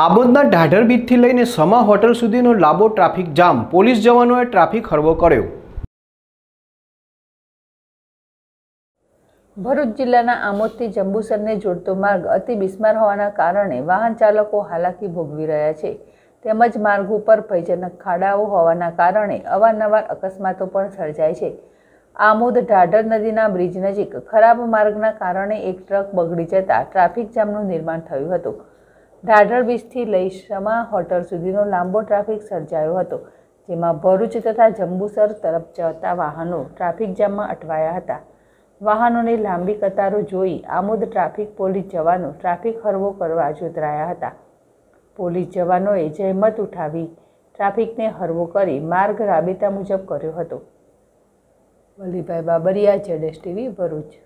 આમોદના ઢાઢર બીચથી લઈને સમા હોટલ સુધીનો લાંબો ટ્રાફિક જામ પોલીસ જવાનોએ ટ્રાફિક હળવો કર્યો। ભરૂચ જિલ્લાના આમોદથી જંબૂસરને જોડતો માર્ગ અતિ બિસ્માર હોવાના કારણે વાહન ચાલકો હાલાકી ભોગવી રહ્યા છે। તેમજ માર્ગ ઉપર ભયજનક ખાડાઓ હોવાના કારણે અવારનવાર અકસ્માતો પણ સર્જાય છે। આમોદ ઢાઢર નદીના બ્રિજ નજીક ખરાબ માર્ગના કારણે એક ટ્રક બગડી જતાં ટ્રાફિક જામનું નિર્માણ થયું હતું। ઢાઢર બીચથી લઈ સમા હોટલ સુધીનો લાંબો ટ્રાફિક સર્જાયો હતો, જેમાં ભરૂચ તથા જંબૂસર તરફ જતા વાહનો ટ્રાફિક જામમાં અટવાયા હતા। વાહનોની લાંબી કતારો જોઈ આમોદ ટ્રાફિક પોલીસ જવાનો ટ્રાફિક હળવો કરવા જોતરાયા હતા। પોલીસ જવાનોએ જહેમત ઉઠાવી ટ્રાફિકને હળવો કરી માર્ગ રાબેતા મુજબ કર્યો હતો। મલ્લીભાઈ બાબરિયા, જીએસટીવી, ભરૂચ।